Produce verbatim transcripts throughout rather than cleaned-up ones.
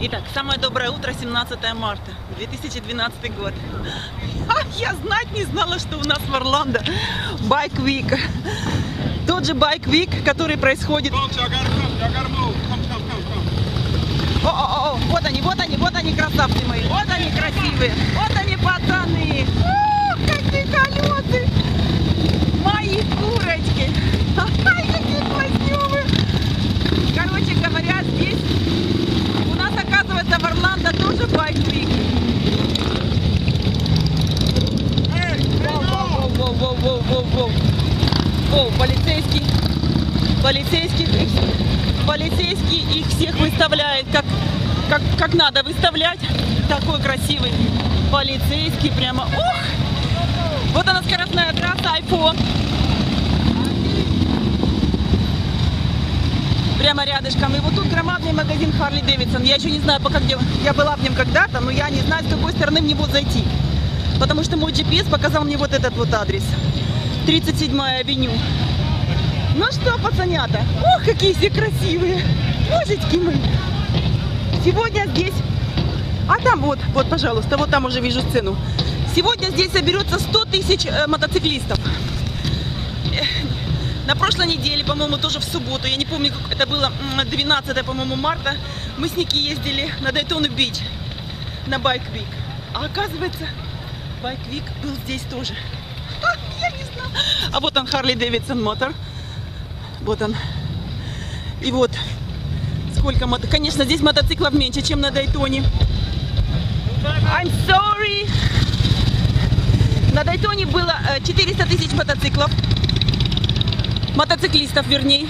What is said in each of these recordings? Итак, самое доброе утро, семнадцатое марта две тысячи двенадцатый год. Я знать не знала, что у нас в Орландо Байк-уик. Тот же Байк-уик, который происходит... О-о-о, вот они, вот они, вот они, красавцы мои. Вот они красивые, вот они, пацаны. О, какие колеса! Мои курочки. Ай, какие пластёвые. Короче говоря, здесь у нас, оказывается, в Орландо тоже байк-уик. Воу-воу-воу-воу-воу-воу. Воу, полицейский. Полицейский. Полицейский их всех выставляет, как, как, как надо выставлять. Такой красивый полицейский, прямо, ух! Вот она, скоростная трасса, айфон. Прямо рядышком. И вот тут громадный магазин Харли Дэвидсон. Я еще не знаю, пока где... Я была в нем когда-то, но я не знаю, с какой стороны в него зайти. Потому что мой джи пи эс показал мне вот этот вот адрес. тридцать седьмая авеню. Ну что, пацанята, ох, какие все красивые, божечки мы. Сегодня здесь, а там вот, вот, пожалуйста, вот там уже вижу сцену. Сегодня здесь соберется сто тысяч э, мотоциклистов. На прошлой неделе, по-моему, тоже в субботу, я не помню, как это было, двенадцатое, по-моему, марта, мы с Ники ездили на Дайтону Бич, на Байк-уик. А оказывается, Байк-уик был здесь тоже. А, я не знала. А вот он, Харли Дэвидсон мотор. Вот он. И вот сколько мото... Конечно, здесь мотоциклов меньше, чем на Дайтоне. I'm sorry. На Дайтоне было четыреста тысяч мотоциклов. Мотоциклистов, вернее.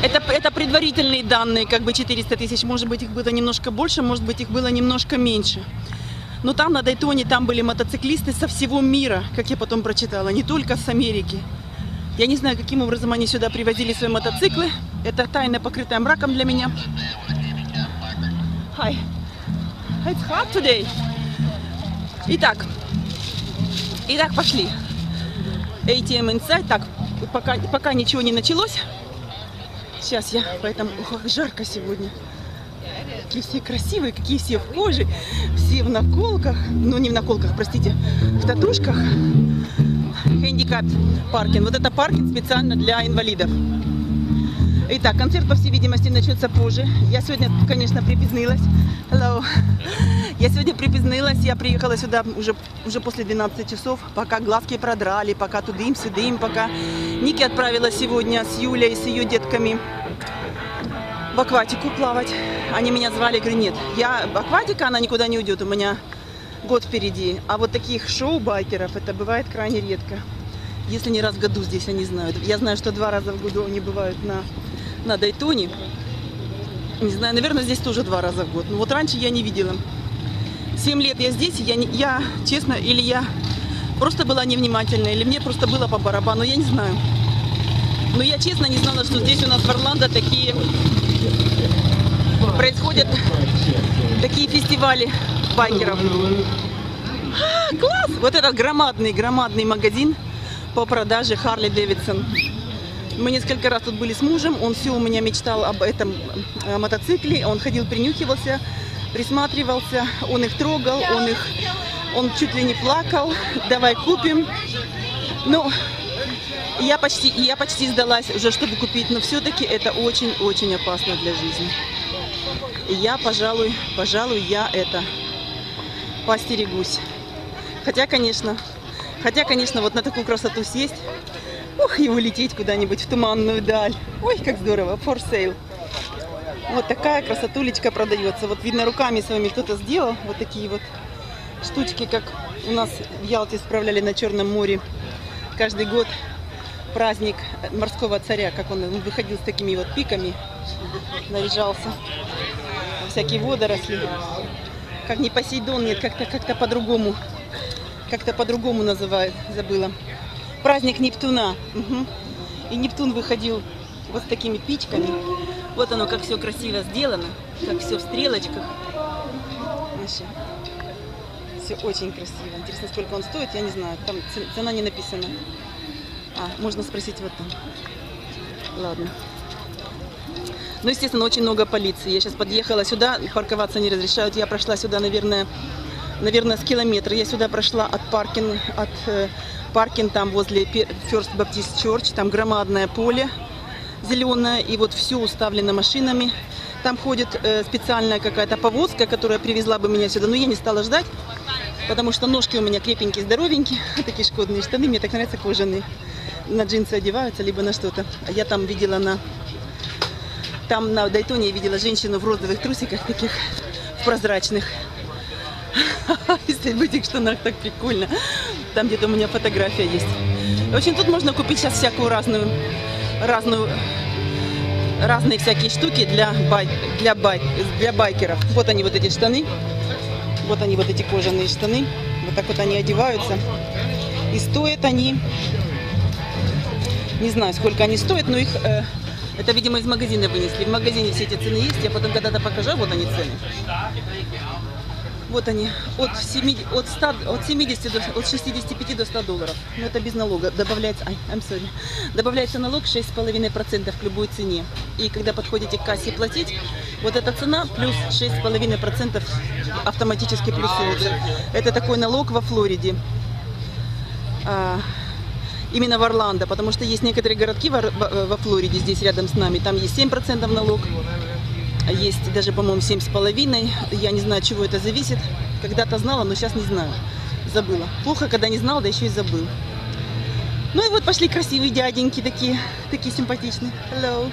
Это, это предварительные данные, как бы четыреста тысяч. Может быть, их было немножко больше, может быть, их было немножко меньше. Но там, на Дайтоне, там были мотоциклисты со всего мира, как я потом прочитала, не только с Америки. Я не знаю, каким образом они сюда привозили свои мотоциклы. Это тайна, покрытая мраком для меня. Hi. It's hot today. Итак. Итак, пошли. эй ти эм Inside. Так, пока, пока ничего не началось. Сейчас я, поэтому... Ох, жарко сегодня. Какие все красивые, какие все в коже. Все в наколках. Ну, не в наколках, простите. В татушках. Хэндикап паркинг. Вот это паркинг специально для инвалидов. Итак, концерт, по всей видимости, начнется позже. Я сегодня, конечно, припизнылась. Hello. Я сегодня припизнылась. Я приехала сюда уже, уже после двенадцати часов, пока глазки продрали, пока тудым-сюдым, пока Ники отправила сегодня с Юлей, с ее детками в акватику плавать. Они меня звали, говорю, нет, я акватика, она никуда не уйдет, у меня... год впереди. А вот таких шоу-байкеров это бывает крайне редко. Если не раз в году здесь, они знают. Я знаю, что два раза в году они бывают на, на Дайтоне. Не знаю, наверное, здесь тоже два раза в год. Но вот раньше я не видела. Семь лет я здесь, я, не, я честно, или я просто была невнимательна, или мне просто было по барабану, я не знаю. Но я честно не знала, что здесь у нас в Орландо такие... происходят такие фестивали байкеров. А, класс! Вот этот громадный, громадный магазин по продаже Харли Дэвидсон. Мы несколько раз тут были с мужем, он все у меня мечтал об этом мотоцикле, он ходил, принюхивался, присматривался, он их трогал, он их, он чуть ли не плакал, давай купим. Ну, я почти, я почти сдалась уже, чтобы купить, но все-таки это очень-очень опасно для жизни. И я, пожалуй, пожалуй, я это постерегусь. Хотя, конечно, хотя, конечно, вот на такую красоту съесть, ух, и улететь куда-нибудь в туманную даль. Ой, как здорово, for sale. Вот такая красотулечка продается. Вот видно, руками своими кто-то сделал. Вот такие вот штучки, как у нас в Ялте справляли на Черном море. Каждый год праздник морского царя, как он, он выходил с такими вот пиками, наряжался. Всякие водоросли. Как не Посейдон, нет, как-то как-то по-другому. Как-то по-другому называют, забыла. Праздник Нептуна. Угу. И Нептун выходил вот с такими пичками. Вот оно, как все красиво сделано. Как все в стрелочках. Все очень красиво. Интересно, сколько он стоит, я не знаю. Там цена не написана. А, можно спросить вот там. Ладно. Ну, естественно, очень много полиции. Я сейчас подъехала сюда, парковаться не разрешают. Я прошла сюда, наверное, наверное, с километра. Я сюда прошла от паркинг, от э, паркинг там возле First Baptist Church. Там громадное поле зеленое, и вот все уставлено машинами. Там ходит э, специальная какая-то повозка, которая привезла бы меня сюда, но я не стала ждать, потому что ножки у меня крепенькие, здоровенькие, такие шкодные штаны, мне так нравятся кожаные. На джинсы одеваются, либо на что-то. Я там видела на... Там на Дайтоне я видела женщину в розовых трусиках таких, в прозрачных. Если в этих штанах так прикольно. Там где-то у меня фотография есть. В общем, тут можно купить сейчас всякую разную... разную разные всякие штуки для, бай, для, бай, для байкеров. Вот они, вот эти штаны. Вот они, вот эти кожаные штаны. Вот так вот они одеваются. И стоят они... Не знаю, сколько они стоят, но их... Э, это, видимо, из магазина вынесли. В магазине все эти цены есть. Я потом когда-то покажу. Вот они цены. Вот они. От, семидесяти, от, ста, от, семидесяти до, от шестидесяти пяти до ста долларов. Но это без налога. Добавляется... Ай, I'm sorry. Добавляется налог шесть и пять десятых процента к любой цене. И когда подходите к кассе платить, вот эта цена плюс шесть и пять десятых процента автоматически плюсуется. Это такой налог во Флориде. А, именно в Орландо, потому что есть некоторые городки во Флориде, здесь рядом с нами, там есть семь процентов налог, есть даже, по-моему, семь и пять десятых. Я не знаю, от чего это зависит. Когда-то знала, но сейчас не знаю. Забыла. Плохо, когда не знала, да еще и забыл. Ну и вот пошли красивые дяденьки, такие, такие симпатичные. Hello.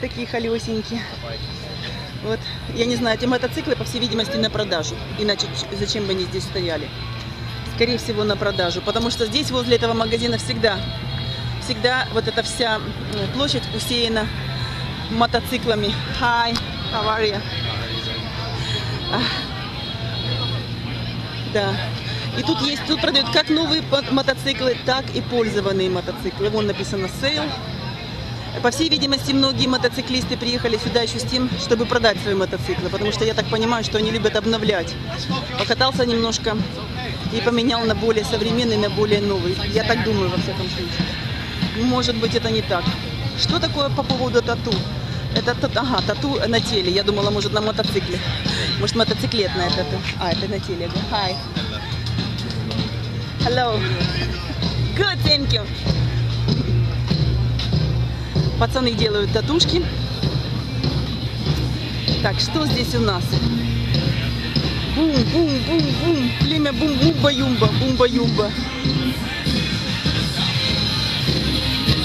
Такие холесенькие. Вот. Я не знаю, эти мотоциклы, по всей видимости, на продажу. Иначе зачем бы они здесь стояли? Скорее всего, на продажу, потому что здесь возле этого магазина всегда, всегда вот эта вся площадь усеяна мотоциклами. Hi, how are you? А, да. И тут есть, тут продают как новые мотоциклы, так и пользованные мотоциклы. Вон написано sale. По всей видимости, многие мотоциклисты приехали сюда еще с тем, чтобы продать свои мотоциклы, потому что я так понимаю, что они любят обновлять. Покатался немножко и поменял на более современный, на более новый. Я так думаю, во всяком случае. Может быть, это не так. Что такое по поводу тату? Это тату, ага, тату на теле. Я думала, может, на мотоцикле. Может, мотоциклетное тату. А, это на теле. Hi. Hello. Good, thank you. Пацаны делают татушки. Так, что здесь у нас? Бум-бум-бум-бум. Племя бум-бумба-юмба. Бумба-юмба.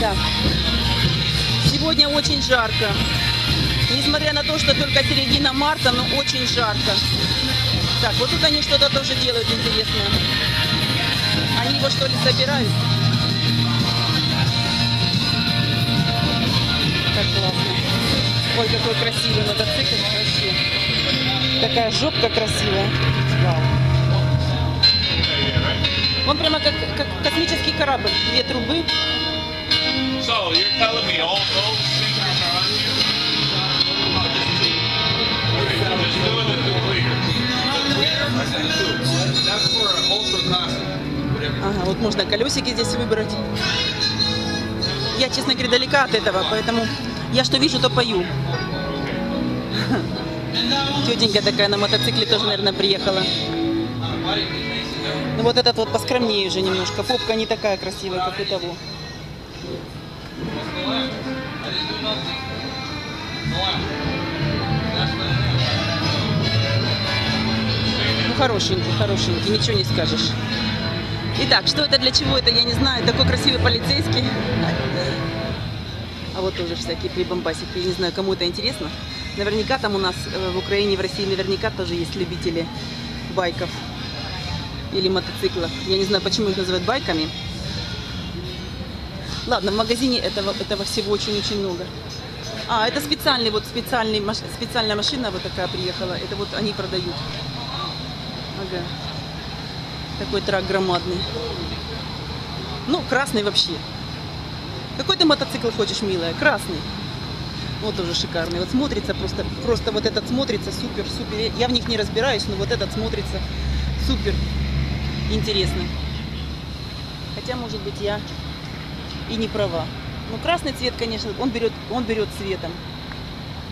Так. Сегодня очень жарко. Несмотря на то, что только середина марта, но очень жарко. Так, вот тут они что-то тоже делают интересное. Они его что ли собирают? Как классно. Ой, какой красивый мотоцикл, вообще. Такая жопка красивая. Он прямо как, как космический корабль. Две трубы. So, you're telling me all those things are on you? Okay, just doing the nuclear. That's for ultra classic. Ага, вот можно колесики здесь выбрать. Я, честно говоря, далека от этого, поэтому я что вижу, то пою. Тетенька такая на мотоцикле тоже, наверное, приехала. Ну вот этот вот поскромнее уже немножко. Попка не такая красивая, как у того. Ну хорошенький, хорошенький, ничего не скажешь. Итак, что это, для чего это, я не знаю. Такой красивый полицейский. А вот тоже всякие прибамбасики. Я не знаю, кому это интересно. Наверняка там у нас в Украине, в России наверняка тоже есть любители байков или мотоциклов. Я не знаю, почему их называют байками. Ладно, в магазине этого, этого всего очень-очень много. А, это специальный, вот специальный, специальная машина вот такая приехала. Это вот они продают. Ага. Такой трак громадный. Ну, красный вообще. Какой ты мотоцикл хочешь, милая? Красный. Вот тоже шикарный. Вот смотрится просто, просто вот этот смотрится супер-супер. Я в них не разбираюсь, но вот этот смотрится супер интересно. Хотя, может быть, я и не права. Но красный цвет, конечно, он берет, он берет цветом.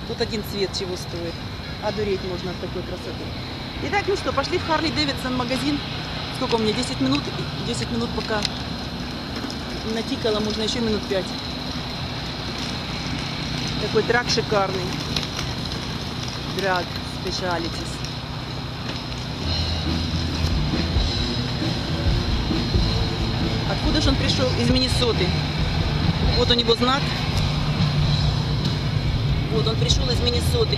Тут один цвет чего стоит. Одуреть можно от такой красоты. Итак, ну что, пошли в Харли Дэвидсон магазин. Сколько у меня? десять минут. десять минут пока натикало, можно еще минут пять. Такой драг шикарный. Drag specialities. Откуда же он пришел? Из Миннесоты. Вот у него знак. Вот он пришел из Миннесоты.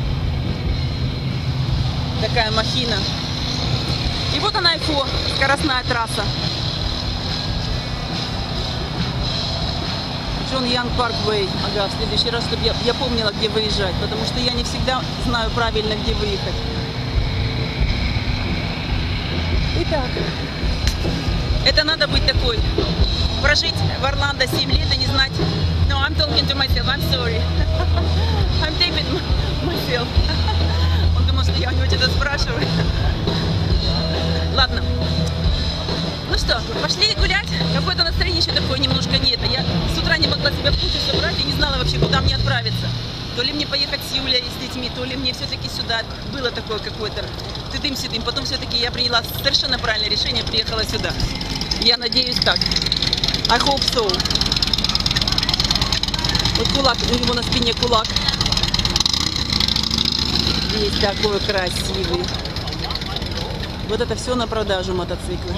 Такая махина. И вот она ай эф о, скоростная трасса. Джон Янг Парк Вэй. Ага, в следующий раз, чтобы я, я помнила, где выезжать, потому что я не всегда знаю правильно, где выехать. Итак, это надо быть такой. Прожить в Орландо семь лет и не знать. No, I'm talking to myself, I'm sorry. I'm taping myself. Он думал, что я у него что-то спрашиваю. Ладно. Ну что, пошли гулять. Какое-то настроение еще такое немножко нет. Я с утра не могла себя в кучу собрать и не знала вообще, куда мне отправиться. То ли мне поехать с Юлей с детьми, то ли мне все-таки сюда. Было такое какое-то тыдым-сидым. Потом все-таки я приняла совершенно правильное решение, приехала сюда. Я надеюсь так. I hope so. Вот кулак, у него на спине кулак. Здесь такой красивый. Вот это все на продажу мотоциклы.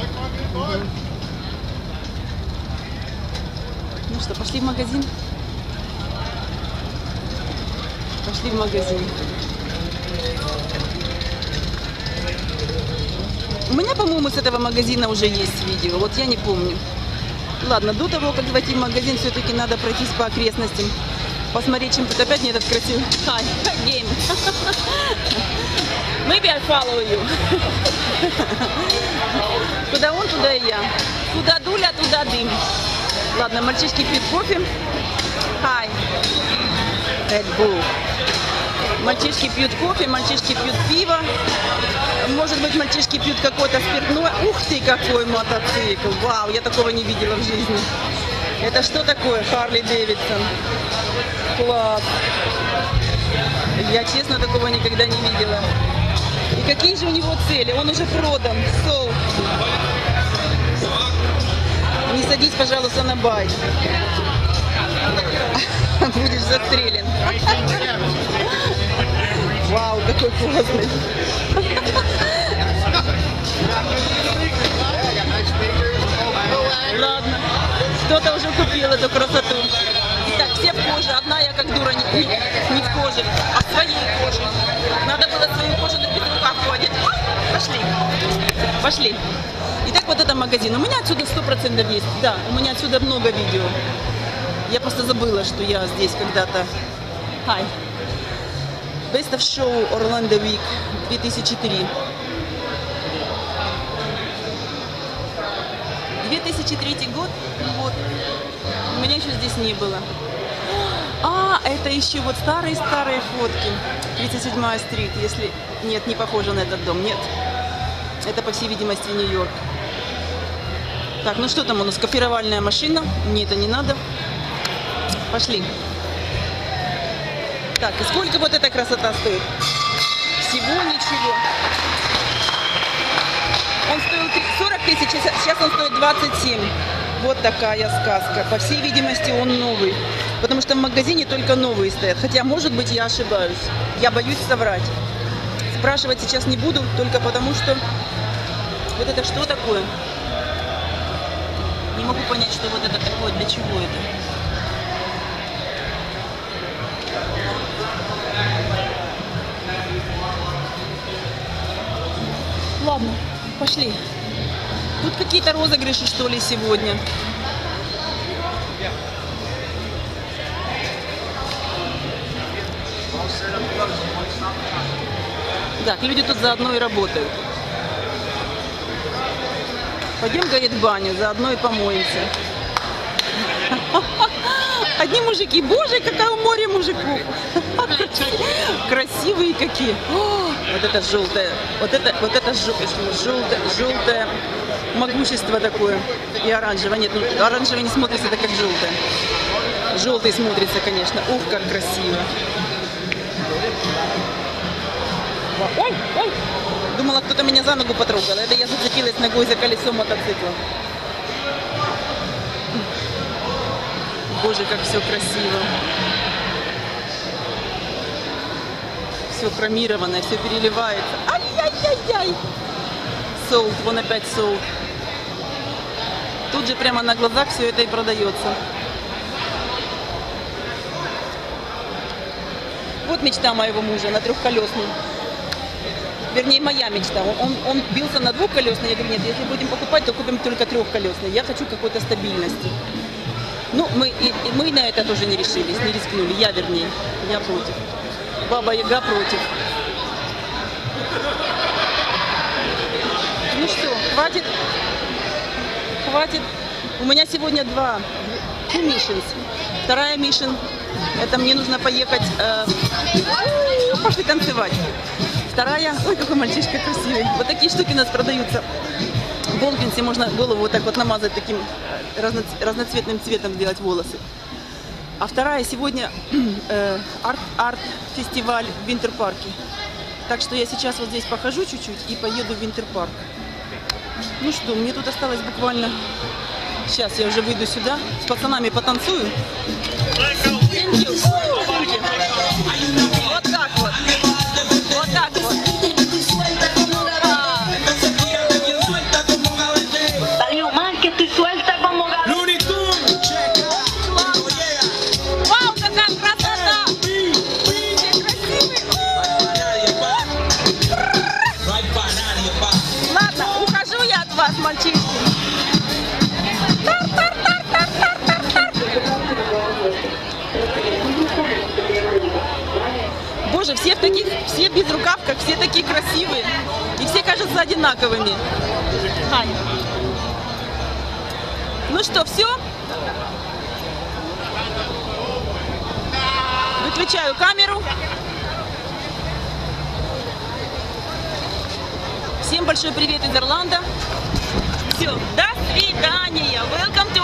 Ну что, пошли в магазин? Пошли в магазин. У меня, по-моему, с этого магазина уже есть видео. Вот я не помню. Ладно, до того, как зайти в магазин, все-таки надо пройтись по окрестностям. Посмотреть, чем тут опять мне этот красивый. Hi, game. Maybe I follow you. Куда он, туда и я. Куда дуля, туда дым. Ладно, мальчишки пьют кофе. Hi. Мальчишки пьют кофе, мальчишки пьют пиво. Может быть, мальчишки пьют какое-то спиртное. Ух ты, какой мотоцикл. Вау, я такого не видела в жизни. Это что такое Харли Дэвидсон? Класс. Я, честно, такого никогда не видела. И какие же у него цели? Он уже продан. So. Не садись, пожалуйста, на байк. Будешь застрелен. Вау, какой классный. Ладно. Кто-то уже купил эту красоту. Итак, все в коже. Одна я как дура не, не, не в коже, а в своей коже. Надо было свою кожу на петлюках ходить. Пошли. Пошли. Итак, вот это магазин. У меня отсюда сто процентов есть. Да, у меня отсюда много видео. Я просто забыла, что я здесь когда-то. Hi. Best of Show Orlando Week две тысячи три. две тысячи третий год, вот, у меня еще здесь не было. А, это еще вот старые-старые фотки. тридцать седьмая стрит, если... Нет, не похоже на этот дом, нет. Это, по всей видимости, Нью-Йорк. Так, ну что там у нас, копировальная машина, мне это не надо. Пошли. Так, и сколько вот эта красота стоит? Всего ничего. Он стоил сорок тысяч, сейчас он стоит двадцать семь. Вот такая сказка. По всей видимости, он новый. Потому что в магазине только новые стоят. Хотя, может быть, я ошибаюсь. Я боюсь соврать. Спрашивать сейчас не буду, только потому что... Вот это что такое? Не могу понять, что вот это такое, для чего это. Ладно. Пошли. Тут какие-то розыгрыши, что ли, сегодня. Так, люди тут заодно и работают. Пойдем, говорит, в баню, заодно и помоемся. Одни мужики. Боже, какое море мужиков. Красивые какие. О, вот это желтое. Вот это, вот это желтое, желтое могущество такое. И оранжевое. Нет, ну, оранжевое не смотрится, это как желтое. Желтый смотрится, конечно. Ух, как красиво. Ой, ой! Думала, кто-то меня за ногу потрогал. Это я зацепилась ногой за колесо мотоцикла. Боже, как все красиво. Все хромированное, все переливается. Ай-яй-яй-яй! Солд, вон опять солд. Тут же прямо на глазах все это и продается. Вот мечта моего мужа на трехколесном. Вернее, моя мечта. Он, он, он бился на двухколесный. Я говорю, нет, если будем покупать, то купим только трехколесный. Я хочу какой-то стабильности. Ну, мы, и, и мы на это тоже не решились, не рискнули. Я, вернее, я против. Баба-яга против. Ну что, хватит? Хватит. У меня сегодня два миссии. Вторая миссия. Это мне нужно поехать... Э... Пошли танцевать. Вторая. Ой, какой мальчишка красивый. Вот такие штуки у нас продаются. В Болкинсе можно голову вот так вот намазать таким разноц... разноцветным цветом, сделать волосы. А вторая сегодня э, арт, арт-фестиваль в Винтерпарке. Так что я сейчас вот здесь похожу чуть-чуть и поеду в Винтерпарк. Ну что, мне тут осталось буквально... Сейчас я уже выйду сюда, с пацанами потанцую. Вот так вот. Вот так вот. Вау, какая красота! Ладно, ухожу я от вас, мальчишки. Боже, все в таких, все без рукавках, все такие красивые. И все кажутся одинаковыми. Ань. Ну что, все? Выключаю камеру. Всем большой привет из Орландо. Все, до свидания. Welcome to